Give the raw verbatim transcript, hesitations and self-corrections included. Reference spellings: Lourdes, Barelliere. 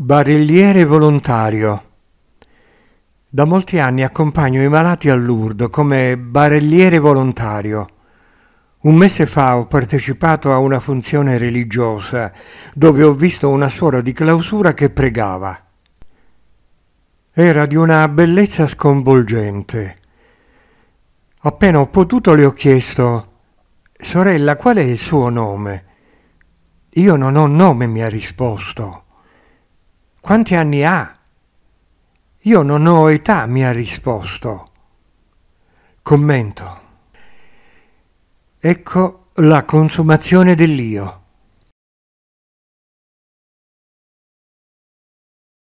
Barelliere volontario. Da molti anni accompagno i malati al Lourdes come barelliere volontario. Un mese fa ho partecipato a una funzione religiosa dove ho visto una suora di clausura che pregava. Era di una bellezza sconvolgente. Appena ho potuto le ho chiesto: «Sorella, qual è il suo nome?» «Io non ho nome», mi ha risposto. «Quanti anni ha?» «Io non ho età», mi ha risposto. Commento. Ecco la consumazione dell'io.